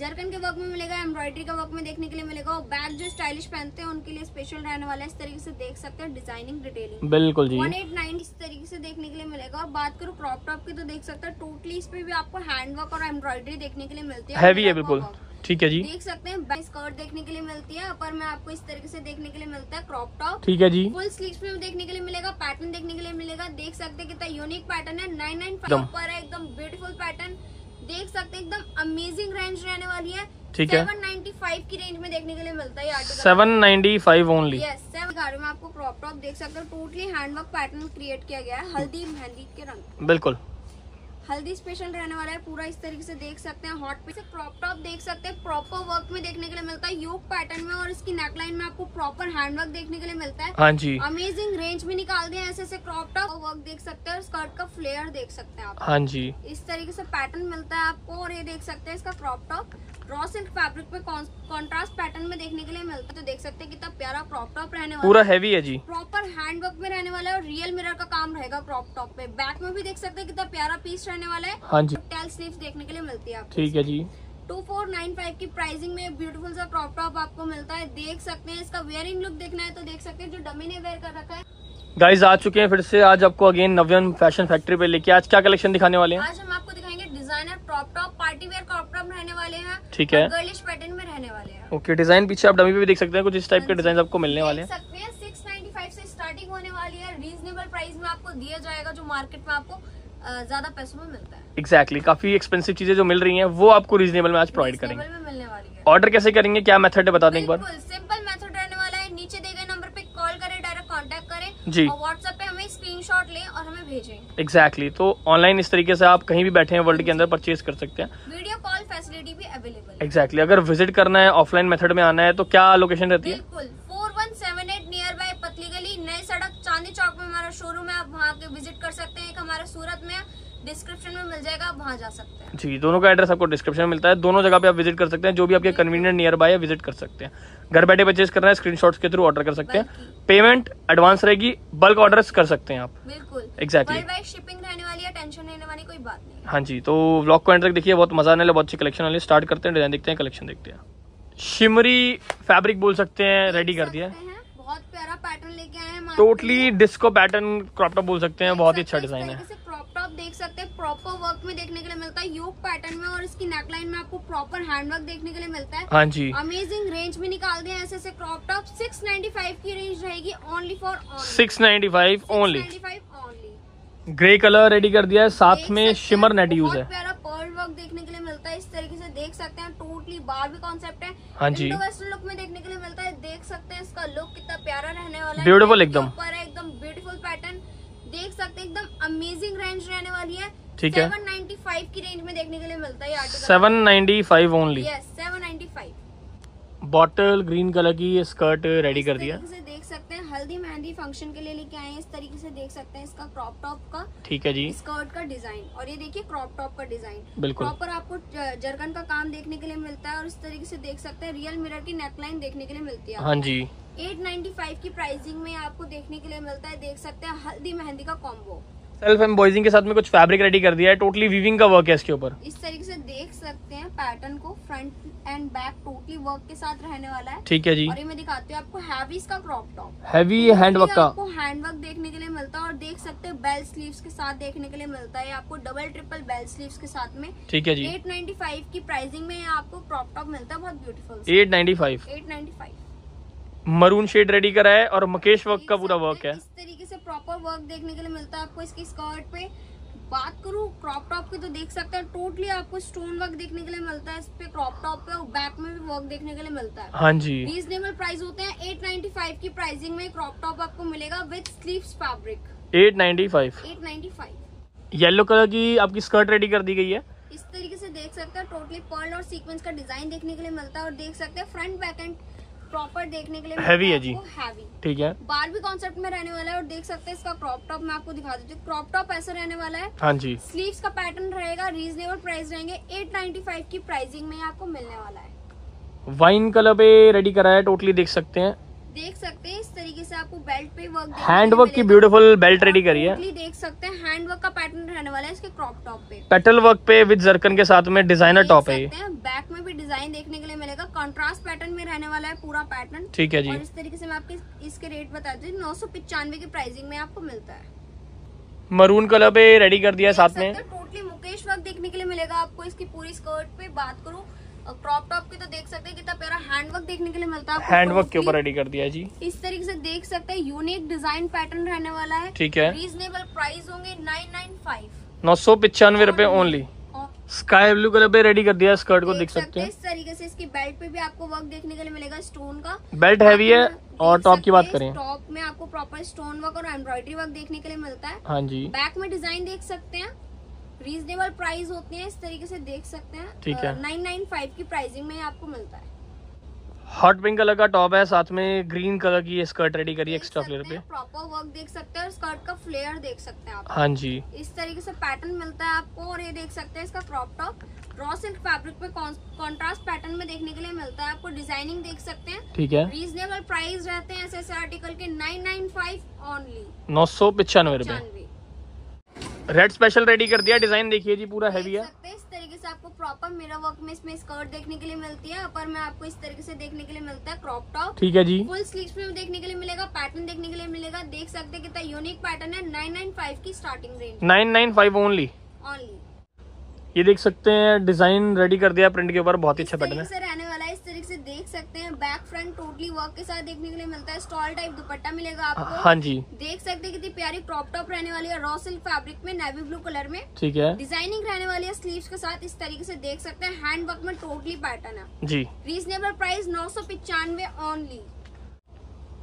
Zircon के work में मिलेगा, एम्ब्रॉयडरी का वर्क में देखने के लिए मिलेगा। और बैग जो स्टाइलिश पहनते हैं उनके लिए स्पेशल रहने वाला है। इस तरीके से देख सकते हैं डिजाइनिंग डिटेलिंग बिल्कुल जी 189 इस तरीके से देखने के लिए मिलेगा। और बात करो क्रॉप टॉप की तो देख सकते हैं टोटली इस पे भी आपको हैंडवर्क और एम्ब्रॉयडरी देखने के लिए मिलती है, हैवी है बिल्कुल, ठीक है जी। देख सकते हैं स्कर्ट देखने के लिए मिलती है, अपर में आपको इस तरीके से देखने के लिए मिलता है क्रॉप टॉप, ठीक है जी। फुल स्लीव्स में देखने के लिए मिलेगा, पैटर्न देखने के लिए मिलेगा। देख सकते हैं कितना यूनिक पैटर्न है, 995 पर है, एकदम ब्यूटीफुल पैटर्न। देख सकते हैं एकदम अमेजिंग रेंज रहने वाली है, ठीक है। 795 की रेंज में देखने के लिए मिलता है 795 ओनली। यस, में आपको क्रॉप टॉप देख सकते हैं टोटली हैंडवर्क पैटर्न क्रिएट किया गया है, हल्दी मेहंदी के रंग, बिल्कुल हल्दी स्पेशल रहने वाला है पूरा। इस तरीके से देख सकते हैं हॉट पे से क्रॉप टॉप देख सकते हैं प्रॉपर वर्क में देखने के लिए मिलता है, योग पैटर्न में। और इसकी नेकलाइन में आपको प्रॉपर हैंडवर्क देखने के लिए मिलता है, हाँ जी। अमेजिंग रेंज में निकाल दिया ऐसे ऐसे क्रॉप टॉप वर्क देख सकते हैं, और स्कर्ट का फ्लेयर देख सकते हैं आप, हाँ जी। इस तरीके से पैटर्न मिलता है आपको। और ये देख सकते हैं इसका crop top raw silk fabric पे कॉन्ट्रास्ट पैटर्न में देखने के लिए मिलता है। तो देख सकते हैं कितना प्यारा क्रॉप टॉप रहने वाला, पूरा हैवी है जी, प्रॉपर हैंडवर्क में रहने वाला है। और रियल मिरर का काम रहेगा क्रॉप टॉप पे। बैक में भी देख सकते हैं कितना प्यारा पीस रहने वाला है, हाँ जी। टेल स्लीव्स देखने के लिए मिलती है आपको, ठीक है जी। 2495 की प्राइसिंग में ब्यूटीफुल सा क्रॉप टॉप आपको मिलता है। देख सकते हैं इसका वेयरिंग लुक देखना है तो देख सकते हैं जो डमी ने वेयर कर रखा है। गाइस आ चुके हैं फिर से आज आपको अगेन नव्यम फैशन फैक्ट्री पे लेके। आज क्या कलेक्शन दिखाने वाले हैं? आज हम आपको दिखाएंगे designer crop top, party wear crop top रहने वाले हैं, ठीक है, गर्लिश पैटर्न में रहने वाले हैं। ओके, डिजाइन पीछे आप डमी पे भी देख सकते हैं, कुछ इस टाइप के डिजाइन आपको मिलने वाले हैं। 695 से स्टार्टिंग होने वाली है, रीजनेबल प्राइस में आपको दिया जाएगा जो मार्केट में आपको ज्यादा पैसों में मिलता है। एग्जैक्टली, काफी एक्सपेंसिव चीजें जो मिल रही हैं वो आपको रीजनेबल में आज प्रोवाइड करेंगे। ऑर्डर कैसे करेंगे, क्या मेथड है, बता दें एक बार। सिंपल मेथड रहने वाला है, नीचे दिए गए नंबर पे कॉल करें, डायरेक्ट कांटेक्ट करें जी, और व्हाट्सएप पे हमें स्क्रीनशॉट लें और हमें भेजें। एग्जैक्टली, तो ऑनलाइन इस तरीके से आप कहीं भी बैठे हैं वर्ल्ड के अंदर परचेज कर सकते हैं। वीडियो कॉल फैसिलिटी भी अवेलेबल है। एग्जैक्टली, अगर विजिट करना है ऑफलाइन मेथड में आना है तो क्या लोकेशन रहती है? 4178 नियर बाय पतली गली, नई सड़क, चांदनी चौक में हमारा शोरूम है, आप वहाँ के विजिट कर सकते हैं। एक हमारा सूरत में डिस्क्रिप्शन में मिल जाएगा, आप वहाँ जा सकते हैं जी। दोनों का एड्रेस आपको डिस्क्रिप्शन में मिलता है, दोनों जगह पे आप विजिट कर सकते हैं। जो भी आपके कन्वीनियंट नियर बाय है विजिट कर सकते हैं। घर बैठे परचेज करना है, स्क्रीनशॉट्स के थ्रू ऑर्डर कर सकते हैं। पेमेंट एडवांस रहेगी, बल्क ऑर्डर कर सकते हैं आप, बिल्कुल। एग्जैक्टली, शिपिंग रहने वाली है, टेंशन लेने वाली कोई बात नहीं, हाँ जी। तो व्लॉग को एंड तक देखिए, बहुत मजा आने वाला, बहुत अच्छी कलेक्शन वाले। स्टार्ट करते हैं, डिजाइन देखते हैं, कलेक्शन देखते हैं। शिमरी फैब्रिक बोल सकते हैं, रेडी कर दिया है, बहुत प्यारा पैटर्न लेके आए हैं। Totally disco pattern crop top बोल सकते हैं, बहुत ही अच्छा डिजाइन है। क्रॉप टॉप देख सकते हैं प्रॉपर वर्क में देखने के लिए मिलता है, योग पैटर्न में। और इसकी नेकलाइन में आपको प्रॉपर हैंडवर्क देखने के लिए मिलता है, हाँ जी। अमेजिंग रेंज में निकाल दिया ऐसे ऐसे क्रॉप टॉप। 695 की रेंज रहेगी, only for 695 only. Grey colour ready कर दिया है, साथ में शिमर नेट यूज है, प्यारा पर्ल वर्क देखने के लिए मिलता है। इस तरीके से देख सकते हैं टोटली बार्बी कॉन्सेप्ट है, हाँ जी। वेस्टर्न लुक में देखने के लिए मिलता है, देख सकते हैं इसका लुक कितना प्यारा रहने वाला है, ब्यूटीफुल एकदम, एकदम ब्यूटीफुल पैटर्न। देख सकते हैं एकदम अमेजिंग रेंज रहने वाली है, ठीक है। 795 की रेंज में देखने के लिए मिलता है 795 only. Yes, 795। Bottle green colour की स्कर्ट रेडी कर दिया, देख सकते हैं हल्दी मेहंदी फंक्शन के लिए लेके आए हैं। इस तरीके से देख सकते हैं इसका क्रॉप टॉप का, ठीक है जी, स्कर्ट का डिजाइन। और ये देखिए क्रॉप टॉप का डिजाइन, बिल्कुल प्रॉपर आपको जर्गन का काम देखने के लिए मिलता है। और इस तरीके से देख सकते हैं रियल मिरर की नेकलाइन देखने के लिए मिलती है, हाँ जी। 895 की प्राइसिंग में आपको देखने के लिए मिलता है, देख सकते हैं हल्दी मेहंदी का कॉम्बो। सेल्फ एम्बॉइजिंग के साथ में कुछ फैब्रिक रेडी कर दिया है, टोटली वीविंग का वर्क है इसके ऊपर। इस तरीके से देख सकते हैं पैटर्न को front and back totally work के साथ रहने वाला है, ठीक है जी। और ये मैं दिखाती हूँ आपको हैवी इसका क्रॉप टॉप, हैवी हैंडवर्क का आपको हैंडवर्क देखने के लिए मिलता है। और देख सकते हैं बेल स्लीव्स के साथ देखने के लिए मिलता है आपको, डबल ट्रिपल बेल स्लीव्स के साथ में, ठीक है जी। 895 की प्राइसिंग में आपको क्रॉप टॉप मिलता है, बहुत ब्यूटीफुल। 895 मरून शेड रेडी करा है, और मुकेश वर्क का पूरा वर्क है। इस तरीके से प्रॉपर वर्क देखने के लिए मिलता है आपको इसकी स्कर्ट पे। बात करूँ क्रॉप टॉप की तो देख सकते हैं टोटली आपको स्टोन वर्क देखने के लिए मिलता है इस पे क्रॉप टॉप पे, और बैक में भी वर्क देखने के लिए मिलता है, हाँ जी। रीजनेबल प्राइस होते हैं, 895 की प्राइसिंग में क्रॉप टॉप आपको मिलेगा with sleeves fabric. 895। Yellow colour की आपकी स्कर्ट रेडी कर दी गई है, इस तरीके से देख सकते हैं टोटली पर्ल और सीक्वेंस का डिजाइन देखने के लिए मिलता है। और देख सकते हैं फ्रंट बैक एंड प्रॉपर देखने के लिए हैवी है जी, ठीक है। बार्बी कॉन्सेप्ट में रहने वाला है। और देख सकते हैं इसका क्रॉप टॉप मैं आपको दिखा देती हूँ, क्रॉप टॉप ऐसा रहने वाला है, हाँ जी। स्लीव्स का पैटर्न रहेगा, रीजनेबल प्राइस रहेंगे, 895 की प्राइसिंग में आपको मिलने वाला है। वाइन कलर पे रेडी करा है टोटली, देख सकते हैं इस तरीके से आपको बेल्ट पे वर्क, हैंडवर्क की ब्यूटीफुल बेल्ट रेडी करी है, देख सकते हैं हैंडवर्क का पैटर्न रहने वाला है इसके क्रॉप टॉप पे, पेटल वर्क पे विद जर्कन के साथ में डिजाइनर टॉप है। बैक में भी डिजाइन देखने के लिए मिलेगा। कंट्रास्ट पैटर्न में रहने वाला है पूरा पैटर्न, ठीक है जी। और इस तरीके से मैं आपके इसके रेट बता दूं, 995 की प्राइसिंग में आपको मिलता है। मरून कलर पे रेडी कर दिया है साथ में। टोटली मुकेश वर्क देखने के लिए मिलेगा आपको। इसकी पूरी स्कर्ट पे बात करूँ, क्रॉप टॉप की तो देख सकते हैं कितना प्यारा हैंडवर्क देखने के लिए मिलता है। हैंडवर्क के ऊपर रेडी कर दिया है जी। इस तरीके से देख सकते हैं, यूनिक डिजाइन पैटर्न रहने वाला है, ठीक है। रीजनेबल प्राइस होंगे 995, 995 रूपए ओनली। स्काई ब्लू कलर पे रेडी कर दिया स्कर्ट को, देख सकते हैं इस तरीके से। इसकी बेल्ट पे भी आपको वर्क देखने के लिए मिलेगा स्टोन का। बेल्ट हैवी है। और टॉप की बात करें, टॉप में आपको प्रॉपर स्टोन वर्क और एम्ब्रॉयडरी वर्क देखने के लिए मिलता है। हाँ जी। बैक में डिजाइन देख सकते हैं, रीजनेबल प्राइस होते हैं। इस तरीके से देख सकते हैं, ठीक है। 995 की प्राइसिंग में आपको मिलता है। हॉट पिंक कलर का टॉप है, साथ में ग्रीन कलर की स्कर्ट रेडी करी एक्स्ट्रा फ्लेयर पे। प्रॉपर वर्क देख सकते हैं और स्कर्ट का फ्लेयर देख सकते हैं आप। हाँ जी। इस तरीके से पैटर्न मिलता है आपको। और ये देख सकते हैं इसका crop top, raw silk fabric पे कंट्रास्ट पैटर्न में देखने के लिए मिलता है आपको। डिजाइनिंग देख सकते हैं, ठीक है। रीजनेबल प्राइस रहते हैं ऐसे आर्टिकल के, 995 ओनली, 995 रूपए। रेड स्पेशल रेडी कर दिया, डिजाइन देखिए जी, पूरा हैवी है। इस तरीके से आपको प्रॉपर मिरर वर्क में इसमें स्कर्ट देखने के लिए मिलती है। अपर में आपको इस तरीके से देखने के लिए मिलता है क्रॉप टॉप, ठीक है जी। फुल स्लीव्स में देखने के लिए मिलेगा, पैटर्न देखने के लिए मिलेगा। देख सकते हैं कितना यूनिक पैटर्न है। 995 की स्टार्टिंग रेंज, 995 ओनली। ये देख सकते हैं डिजाइन रेडी कर दिया प्रिंट के ऊपर, बहुत ही अच्छा पैटर्न है रहने वाला है। इस तरीके से देख सकते हैं, बैक फ्रंट टोटली वर्क के साथ देखने के लिए मिलता है। स्टॉल टाइप दुपट्टा मिलेगा आपको। हाँ जी। देख सकते हैं कितनी प्यारी क्रॉप टॉप रहने वाली है, रॉ सिल्क फैब्रिक में, नेवी ब्लू कलर में, ठीक है। डिजाइनिंग रहने वाली है स्लीव्स के साथ। इस तरीके से देख सकते हैं, हैंड वर्क में टोटली पैटर्न है जी। Reasonable price 995 only.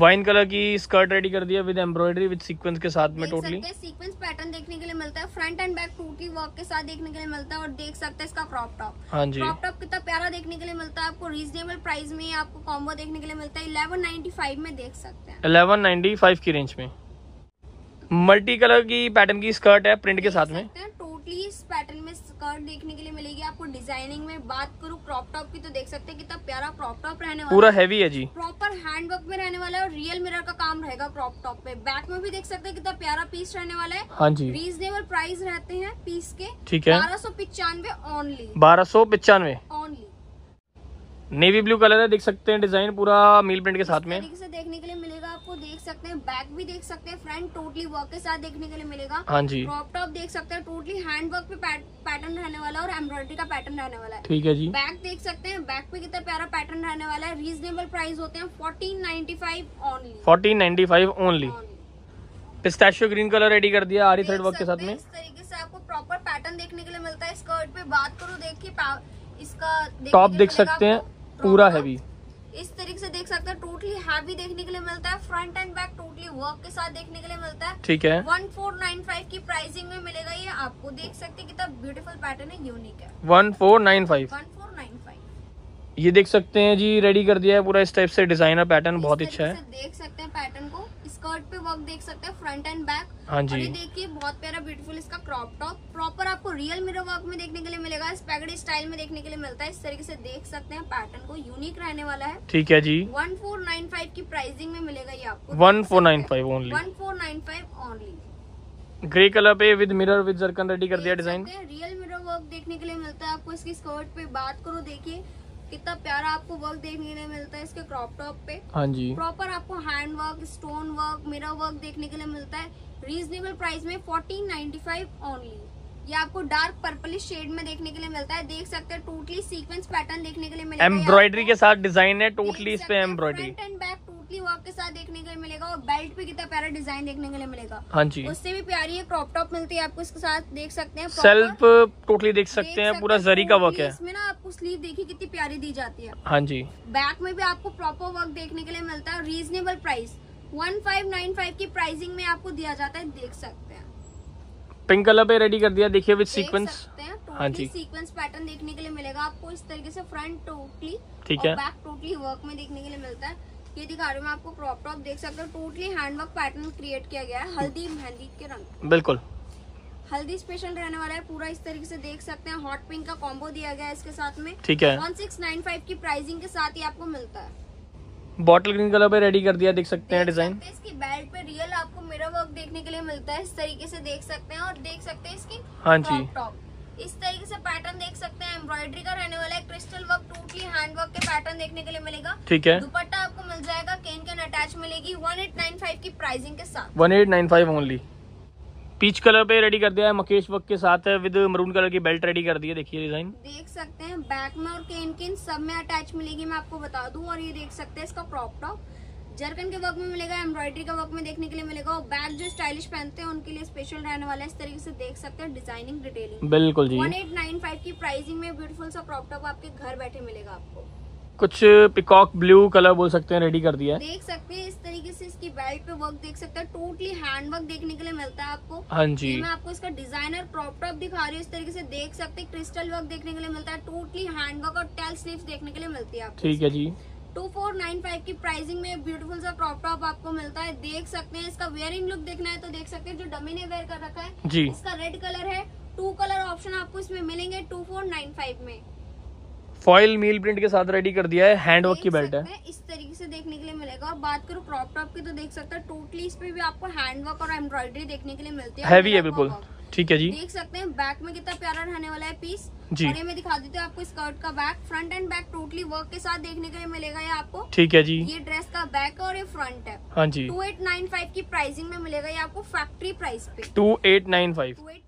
Wine colour की स्कर्ट रेडी कर दिया विद एम्ब्रॉयडरी विद सीक्वेंस के साथ में। टोटली सीक्वेंस पैटर्न देखने के लिए मिलता है। Front and back totally work के साथ देखने के लिए मिलता है। और देख सकते हैं इसका क्रॉप टॉप। हाँ जी। क्रॉप टॉप कितना प्यारा देखने के लिए मिलता है आपको। रीजनेबल प्राइस में आपको कॉम्बो देखने के लिए मिलता है 1195 में। देख सकते हैं 1195 की रेंज में। मल्टी कलर की पैटर्न की स्कर्ट है प्रिंट के साथ में। टोटली इस पैटर्न में स्कर्ट देखने के लिए मिलेगी आपको। डिजाइनिंग में बात करूँ क्रॉप टॉप की तो देख सकते हैं कितना प्यारा क्रॉप टॉप रहने वाला, पूरा हैवी है जी। प्रॉपर हैंडवर्क में रहने वाला है और रियल मिरर का काम रहेगा क्रॉप टॉप पे। बैक में भी देख सकते हैं कितना प्यारा पीस रहने वाला है। हाँ जी। रीजनेबल प्राइस रहते हैं पीस के, ठीक है। 1295 only, 1295 only. Navy blue colour है, देख सकते हैं डिजाइन पूरा मील प्रिंट के साथ में। तरीके से देखने के लिए मिलेगा आपको। देख सकते हैं बैक भी देख सकते हैं, फ्रंट टोटली वर्क के साथ देखने के लिए मिलेगा। हाँ जी। क्रॉप टॉप देख सकते हैं, टोटली हैंड वर्क पे पैटर्न रहने वाला और एम्ब्रॉयडरी का पैटर्न रहने वाला है, ठीक है जी। बैक देख सकते हैं, बैक पे कितना प्यारा पैटर्न रहने वाला है। रीजनेबल प्राइस होते हैं 1495 only, 1495 only. Pistachio green colour ready कर दिया आरी थ्रेड वर्क के साथ में। इस तरीके से आपको प्रॉपर पैटर्न देखने के लिए मिलता है। स्कर्ट पे बात करो, देखिए इसका टॉप देख सकते हैं पूरा हैवी। इस तरीके से देख सकते हैं टोटली हैवी देखने के लिए मिलता है। Front and back totally work के साथ देखने के लिए मिलता है, ठीक है। 1495 की प्राइसिंग में मिलेगा ये आपको। देख सकते हैं कितना ब्यूटीफुल पैटर्न है, यूनिक है। 1495 ये देख सकते हैं जी, रेडी कर दिया है पूरा इस टाइप से डिजाइनर पैटर्न, बहुत अच्छा है। देख सकते हैं पैटर्न को, स्कर्ट पे वर्क देख सकते हैं फ्रंट एंड बैक। हाँ जी। देखिए बहुत प्यारा ब्यूटीफुल इसका क्रॉप टॉप। प्रॉपर आपको रियल मिरर वर्क में देखने के लिए मिलेगा, स्पैगेटी स्टाइल में देखने के लिए मिलता है। इस तरीके से देख सकते हैं पैटर्न को, यूनिक रहने वाला है, ठीक है जी। 1495 की प्राइसिंग में मिलेगा ये आपको। 1495 ओनली, 1495 ओनली। ग्रे कलर पे with mirror with zircon ready कर दिया डिजाइन। रियल मिरर वर्क देखने के लिए मिलता है आपको। इसकी स्कर्ट पे बात करो, देखिए कितना प्यारा आपको वर्क देखने के लिए मिलता है इसके क्रॉप टॉप पे। हाँ जी। प्रॉपर आपको hand work, stone work, mirror work देखने के लिए मिलता है। रीजनेबल प्राइस में 1495 ओनली। ये आपको डार्क पर्पलिश शेड में देखने के लिए मिलता है। देख सकते हैं टोटली सीक्वेंस पैटर्न देखने के लिए मिलेगा। एम्ब्रॉयडरी के साथ डिजाइन है, टोटली इस पे embroidery. Front and back totally work के साथ देखने के लिए मिलेगा। और बेल्ट पे कितना प्यारा डिजाइन देखने के लिए मिलेगा। हाँ जी। उससे भी प्यारी ये क्रॉप टॉप मिलती है आपको इसके साथ। देख सकते हैं सेल्फ टोटली देख सकते हैं, पूरा जरी का वर्क है इसमें ना। आपको स्लीव देखिए कितनी प्यारी दी जाती है। हाँ जी। बैक में भी आपको प्रॉपर वर्क देखने के लिए मिलता है। रीजनेबल प्राइस 1595 की प्राइसिंग में आपको दिया जाता है। देख सकते हैं पिंक कलर पे रेडी कर दिया, देखिए विद सीक्वेंस। हाँ जी। सीक्वेंस पैटर्न देखने के लिए मिलेगा आपको। इस तरीके से फ्रंट टोटली, ठीक है, बैक टोटली वर्क में देखने के लिए मिलता है। ये दिखा रही हूँ आपको क्रॉप टॉप, देख सकते हो टोटली हैंडवर्क पैटर्न क्रिएट किया गया है। हल्दी मेहंदी के रंग, बिल्कुल हल्दी स्पेशल रहने वाला है पूरा। इस तरीके से देख सकते हैं हॉट पिंक का कॉम्बो दिया गया है इसके साथ में, ठीक है। 1695 की प्राइसिंग के साथ ही आपको मिलता है। बॉटल ग्रीन कलर पे रेडी कर दिया, देख सकते हैं डिजाइन। इसकी बेल्ट पे रियल आपको मिरर वर्क देखने के लिए मिलता है। इस तरीके से देख सकते हैं। और देख सकते हैं इसकी क्रॉप टॉप, इस तरीके से पैटर्न देख सकते हैं, एम्ब्रॉयडरी का रहने वाला है। क्रिस्टल वर्क टोटली की हैंडवर्क के पैटर्न देखने के लिए मिलेगा। ठीक है, दुपट्टा आपको मिल जाएगा केन कैन अटैच मिलेगी 1895 की प्राइसिंग के साथ। 1895 ओनली। पीच कलर पे रेडी कर दिया है मकेश वर्क के साथ है विद मरून कलर की बेल्ट रेडी कर दी है। देखिए डिजाइन देख सकते हैं, बैक में और केन केन सब में अटैच मिलेगी मैं आपको बता दूं। और ये देख सकते हैं इसका क्रॉप टॉप जर्कन के वर्क में मिलेगा, एम्ब्रॉयडरी का वर्क में देखने के लिए मिलेगा। और बैग जो स्टाइलिश पहनते हैं उनके लिए स्पेशल रहने वाला है। इस तरीके से देख सकते हैं डिजाइनिंग डिटेलिंग बिल्कुल जी। 1895 की प्राइसिंग में ब्यूटीफुल सा क्रॉप टॉप आपके घर बैठे मिलेगा। आपको कुछ पिकॉक ब्लू कलर बोल सकते हैं रेडी कर दिया है। देख सकते हैं इस तरीके से इसकी बेल्ट पे वर्क देख सकते हैं, टोटली हैंड वर्क देखने के लिए मिलता है आपको। हाँ जी, मैं आपको इसका डिजाइनर क्रॉप टॉप दिखा रही हूँ। इस तरीके से देख सकते हैं क्रिस्टल वर्क देखने के लिए मिलता है, टोटली हैंड वर्क और टेल स्लीव्स देखने के लिए मिलती है आपको। ठीक है जी, 2495 की प्राइसिंग में ब्यूटीफुल सा क्रॉप टॉप आपको मिलता है। देख सकते हैं इसका वेयरिंग लुक देखना है तो देख सकते हैं जो डमी ने वेयर कर रखा है जी। इसका रेड कलर है, टू कलर ऑप्शन आपको इसमें मिलेंगे 2495 में। फॉइल मील प्रिंट के साथ रेडी कर दिया है, हैंडवर्क की बेल्ट है इस तरीके से देखने के लिए मिलेगा। और बात करो क्रॉप टॉप की तो देख सकते हैं टोटली इस पे भी आपको हैंडवर्क और एम्ब्रॉयडरी देखने के लिए मिलती है, हैवी है बिल्कुल। ठीक है जी, देख सकते हैं बैक में कितना प्यारा रहने वाला है पीस जी। और ये मैं दिखा देती हूँ आपको स्कर्ट का back, front and back totally work के साथ देखने के लिए मिलेगा ये आपको। ठीक है जी, ये ड्रेस का बैक और ये फ्रंट है। हाँ जी, 2895 की प्राइसिंग में मिलेगा ये आपको फैक्ट्री प्राइस पे 2895।